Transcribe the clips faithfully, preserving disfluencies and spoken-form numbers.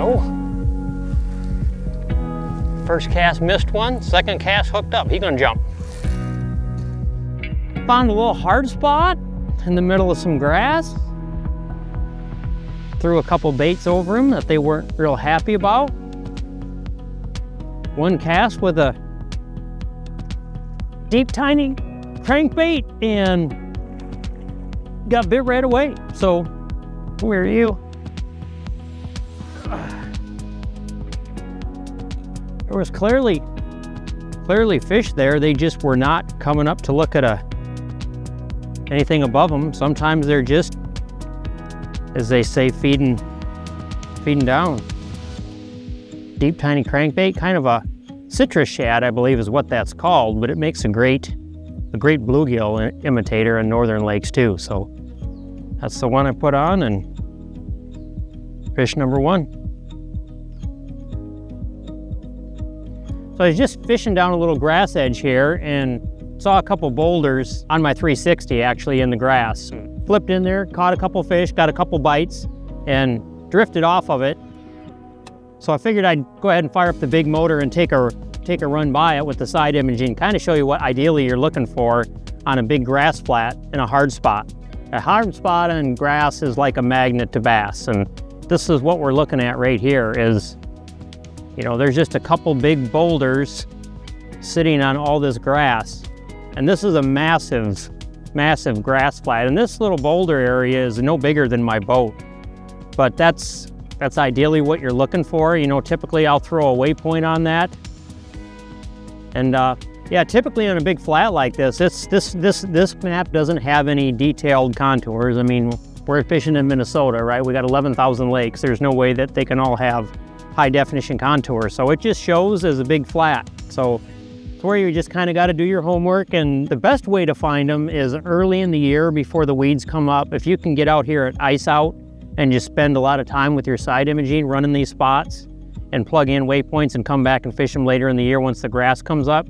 go. First cast missed one, second cast hooked up, he's gonna jump. Found a little hard spot in the middle of some grass. Threw a couple baits over him that they weren't real happy about. One cast with a deep, tiny crankbait and got bit right away. So, where are you? There was clearly, clearly fish there. They just were not coming up to look at a anything above them. Sometimes they're just, as they say, feeding, feeding down. Deep tiny crankbait, kind of a citrus shad, I believe is what that's called, but it makes a great, a great bluegill imitator in northern lakes too. So that's the one I put on, and fish number one. So I was just fishing down a little grass edge here and saw a couple boulders on my three sixty actually in the grass. Flipped in there, caught a couple fish, got a couple bites, and drifted off of it. So I figured I'd go ahead and fire up the big motor and take a, take a run by it with the side imaging, kind of show you what ideally you're looking for on a big grass flat in a hard spot. A hard spot on grass is like a magnet to bass, and this is what we're looking at right here is, you know, there's just a couple big boulders sitting on all this grass. And this is a massive, massive grass flat. And this little boulder area is no bigger than my boat. But that's, that's ideally what you're looking for. You know, typically I'll throw a waypoint on that. And uh, yeah, typically on a big flat like this, it's, this, this, this map doesn't have any detailed contours. I mean, we're fishing in Minnesota, right? We got eleven thousand lakes. There's no way that they can all have high definition contours. So it just shows as a big flat. So where you just kind of got to do your homework, and the best way to find them is early in the year before the weeds come up. If you can get out here at ice out and just spend a lot of time with your side imaging running these spots and plug in waypoints and come back and fish them later in the year once the grass comes up.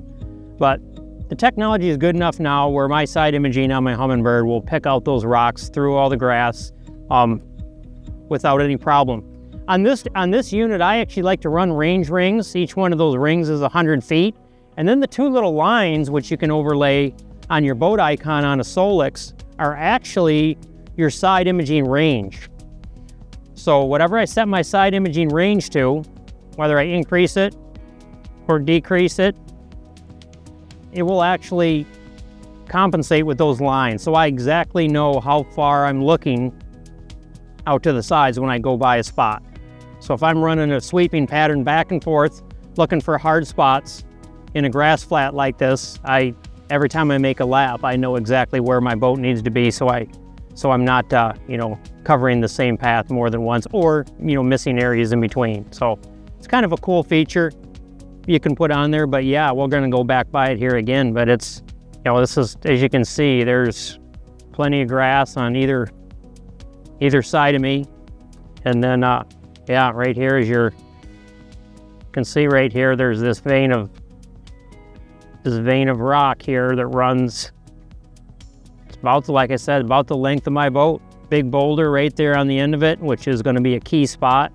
But the technology is good enough now where my side imaging on my Humminbird will pick out those rocks through all the grass um, without any problem. On this, on this unit, I actually like to run range rings. Each one of those rings is one hundred feet. And then the two little lines, which you can overlay on your boat icon on a Solix, are actually your side imaging range. So whatever I set my side imaging range to, whether I increase it or decrease it, it will actually compensate with those lines. So I exactly know how far I'm looking out to the sides when I go by a spot. So if I'm running a sweeping pattern back and forth, looking for hard spots, in a grass flat like this, I every time I make a lap, I know exactly where my boat needs to be, so I, so I'm not uh, you know, covering the same path more than once, or you know, missing areas in between. So it's kind of a cool feature you can put on there. But yeah, we're going to go back by it here again. But it's, you know, this is, as you can see, there's plenty of grass on either either side of me, and then uh, yeah, right here is your, you can see right here, there's this vein of. This vein of rock here that runs, it's about, like I said, about the length of my boat. Big boulder right there on the end of it, which is going to be a key spot.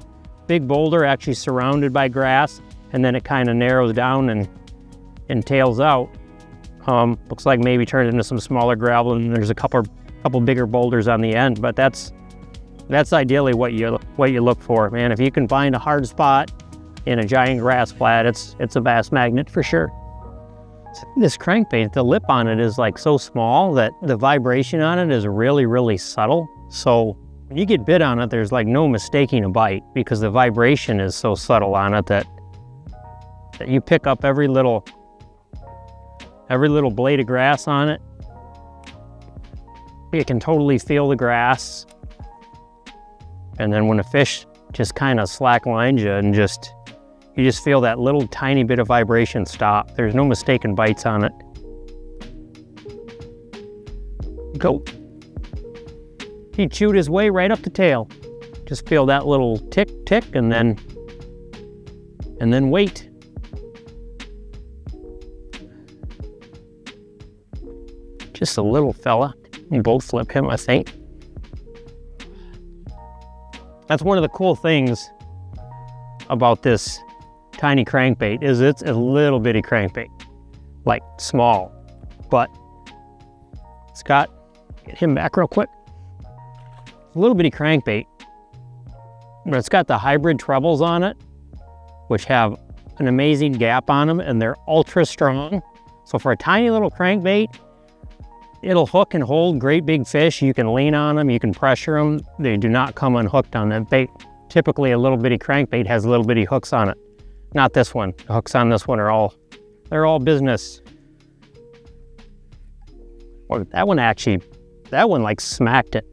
Big boulder actually surrounded by grass, and then it kind of narrows down and, and tails out. Um, looks like maybe turned into some smaller gravel, and there's a couple couple bigger boulders on the end, but that's that's ideally what you what you look for, man. If you can find a hard spot in a giant grass flat, it's it's a bass magnet for sure. This crankbait, the lip on it is like so small that the vibration on it is really, really subtle. So when you get bit on it, there's like no mistaking a bite because the vibration is so subtle on it that, that you pick up every little, every little blade of grass on it. You can totally feel the grass. And then when a fish just kind of slacklines you and just, you just feel that little tiny bit of vibration stop. There's no mistaken bites on it. Go. He chewed his way right up the tail. Just feel that little tick, tick, and then, and then wait. Just a little fella. You both flip him, I think. That's one of the cool things about this tiny crankbait is it's a little bitty crankbait, like small. But Scott, get him back real quick. It's a little bitty crankbait, but it's got the hybrid trebles on it, which have an amazing gap on them, and they're ultra strong. So for a tiny little crankbait, it'll hook and hold great big fish. You can lean on them, you can pressure them. They do not come unhooked on that bait. Typically a little bitty crankbait has little bitty hooks on it. Not this one. The hooks on this one are all, they're all business. Or that one actually, that one like smacked it.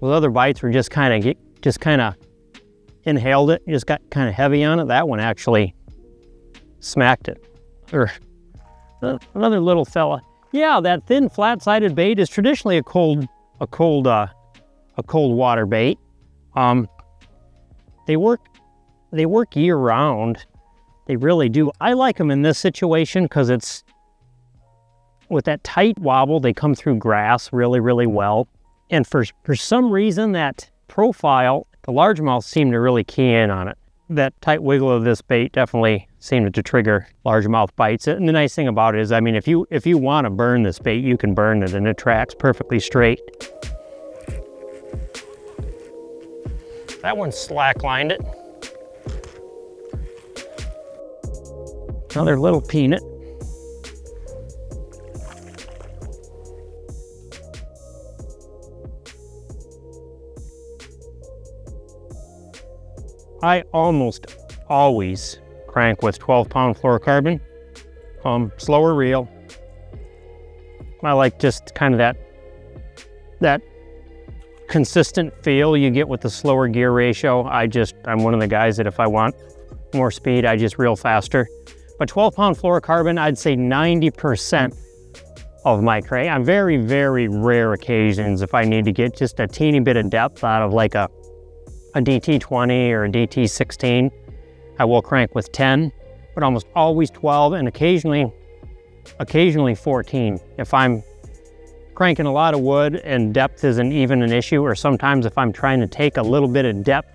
Those other bites were just kind of, just kind of inhaled it. It just got kind of heavy on it. That one actually smacked it. Or another little fella. Yeah, that thin flat-sided bait is traditionally a cold, a cold, uh, a cold water bait. Um, they work, they work year-round. They really do. I like them in this situation because it's with that tight wobble. They come through grass really, really well. And for for some reason, that profile, the largemouth seem to really key in on it. That tight wiggle of this bait definitely seemed to trigger largemouth bites. And the nice thing about it is, I mean, if you if you want to burn this bait, you can burn it, and it tracks perfectly straight. That one slack-lined it. Another little peanut. I almost always crank with twelve pound fluorocarbon, um, slower reel. I like just kind of that, that consistent feel you get with the slower gear ratio. I just, I'm one of the guys that if I want more speed, I just reel faster. But twelve pound fluorocarbon, I'd say ninety percent of my crank. On very, very rare occasions, if I need to get just a teeny bit of depth out of like a, a D T twenty or a D T sixteen, I will crank with ten, but almost always twelve, and occasionally, occasionally fourteen. If I'm cranking a lot of wood and depth isn't even an issue, or sometimes if I'm trying to take a little bit of depth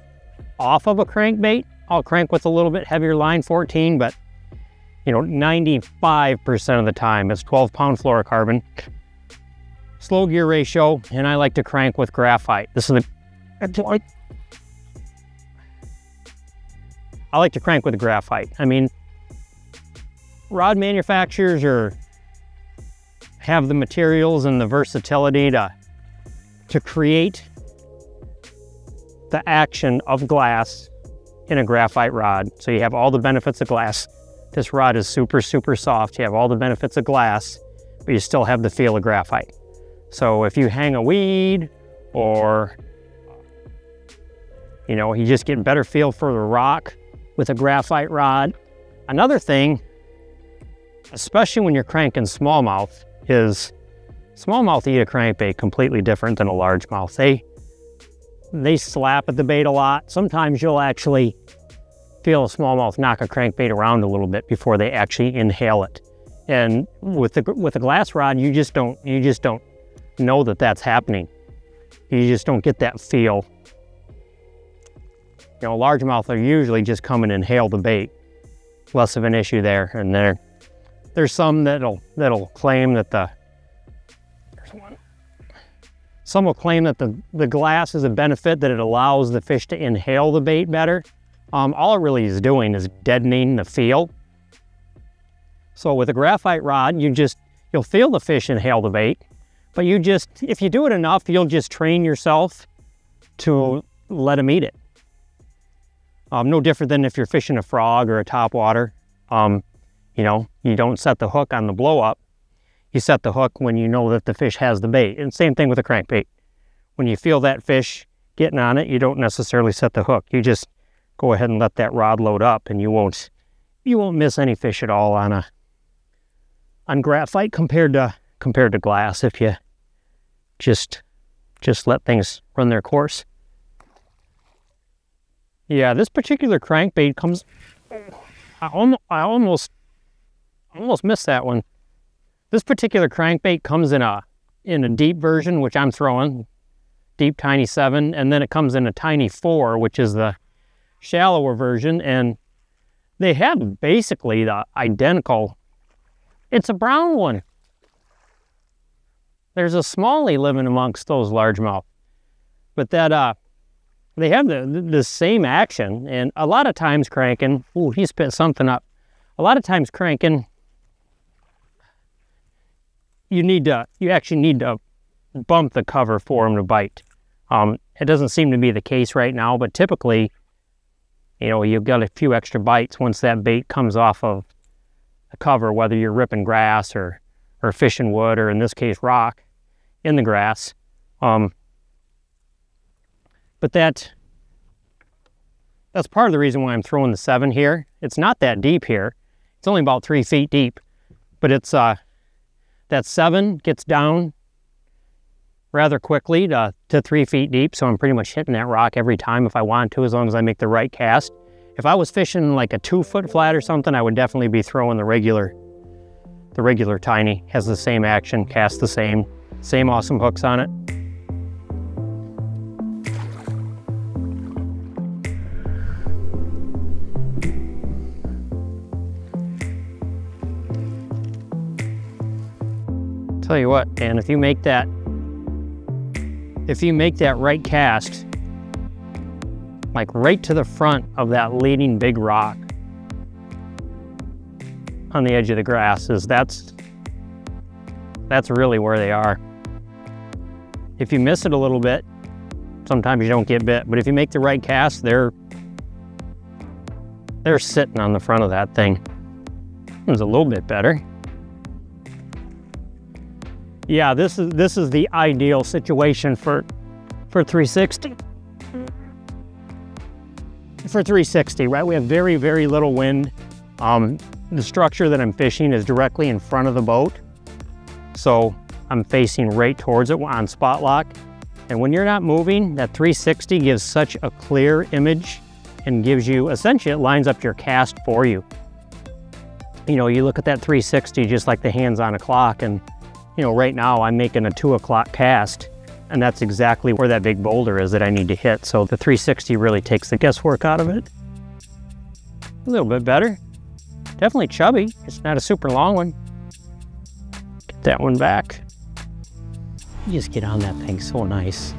off of a crankbait, I'll crank with a little bit heavier line, fourteen, but you know, ninety-five percent of the time it's twelve pound fluorocarbon. Slow gear ratio, and I like to crank with graphite. This is the, I like to crank with graphite. I mean, rod manufacturers are, have the materials and the versatility to, to create the action of glass in a graphite rod. So you have all the benefits of glass. This rod is super, super soft. You have all the benefits of glass, but you still have the feel of graphite. So if you hang a weed or, you know, you just get better feel for the rock with a graphite rod. Another thing, especially when you're cranking smallmouth, is smallmouth eat a crankbait completely different than a largemouth. They, they slap at the bait a lot. Sometimes you'll actually feel a smallmouth knock a crankbait around a little bit before they actually inhale it. And with the, with a glass rod, you just don't, you just don't know that that's happening. You just don't get that feel. You know, largemouth are usually just come and inhale the bait. Less of an issue there. And there, there's some that'll that'll claim that the there's one. Some will claim that the the glass is a benefit, that it allows the fish to inhale the bait better. Um, all it really is doing is deadening the feel. So with a graphite rod, you just you'll feel the fish inhale the bait, but you just if you do it enough, you'll just train yourself to let them eat it. Um, no different than if you're fishing a frog or a topwater. Um, you know, you don't set the hook on the blow up. You set the hook when you know that the fish has the bait. And same thing with a crankbait. When you feel that fish getting on it, you don't necessarily set the hook. You just go ahead and let that rod load up, and you won't you won't miss any fish at all on a on graphite compared to compared to glass if you just just let things run their course. Yeah, this particular crankbait comes, I almost, I almost, almost missed that one. This particular crankbait comes in a, in a deep version, which I'm throwing, deep tiny seven, and then it comes in a tiny four, which is the, shallower version, and they have basically the identical. It's a brown one. There's a smallie living amongst those largemouth, but that uh, they have the, the same action, and a lot of times cranking, ooh, he spit something up. A lot of times cranking, you need to, you actually need to bump the cover for them to bite. Um, it doesn't seem to be the case right now, but typically, you know, you've got a few extra bites once that bait comes off of the cover, whether you're ripping grass or, or fishing wood, or in this case, rock in the grass. Um, but that, that's part of the reason why I'm throwing the seven here. It's not that deep here. It's only about three feet deep, but it's, uh, that seven gets down rather quickly to, to three feet deep, so I'm pretty much hitting that rock every time if I want to, as long as I make the right cast. If I was fishing like a two foot flat or something, I would definitely be throwing the regular, the regular tiny. Has the same action, casts the same, same awesome hooks on it. Tell you what, Dan, if you make that, if you make that right cast, like right to the front of that leading big rock on the edge of the grass, is that's, that's really where they are. If you miss it a little bit, sometimes you don't get bit, but if you make the right cast, they're, they're sitting on the front of that thing. It was a little bit better. Yeah, this is this is the ideal situation for for three sixty. For three sixty, right? We have very very little wind. Um, the structure that I'm fishing is directly in front of the boat, so I'm facing right towards it on spot lock. And when you're not moving, that three sixty gives such a clear image and gives you essentially, it lines up your cast for you. You know, you look at that three sixty just like the hands on a clock, and you know, right now I'm making a two o'clock cast, and that's exactly where that big boulder is that I need to hit. So the three sixty really takes the guesswork out of it. A little bit better. Definitely chubby. It's not a super long one. Get that one back. You just get on that thing so nice.